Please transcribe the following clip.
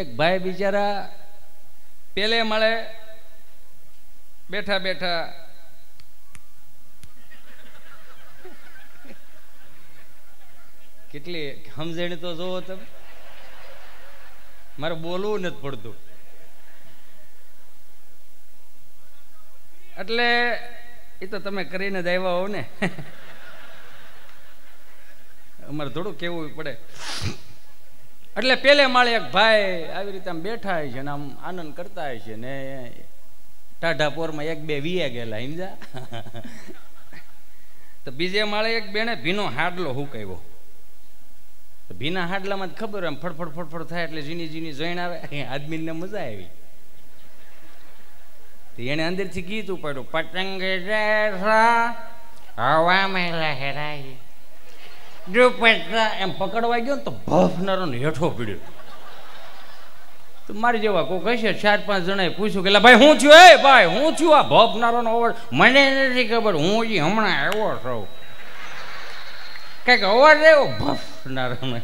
एक भाई बिचारा पहले मळे बैठा बैठा कितली हमजण तो जो तब मारे बोलवू नत पड़तु एटले ए तो तमे करीने जाव्या हो ने अमारे थोड़ू केवू पड़े। એટલે પેલે માળે એક ભાઈ આવી રીતે આમ બેઠા હોય છે ને આમ આનંદ કરતા હોય છે ને ટાઢાપોરમાં એક બે વીએ ગયેલા સમજા તો બીજે માળે એક બેને ભીનો હાડલો હુકાવ્યો તો ભીના હાડલામાં જ ખબર એમ ફડફડ ફડફડ થાય એટલે ઝીની ઝીની જોઈન આવે આદમીને મજા આવી તો એને અંદરથી ગીત ઉપાડ્યું પતંગ હવામાં લહેરાય એમ પકડવા ગયો ને તો ભફનારો ને હેઠો પીડ્યો તો મારી જેવા કોક હશે ચાર પાંચ જણાએ પૂછ્યું કે ભાઈ હું છું એ ભાઈ હું છું આ ભફનારો નો અવાજ મને નથી ખબર હું હજી હમણાં આવ્યો છું કંઈક અવાજ આવ્યો ભફનારો નો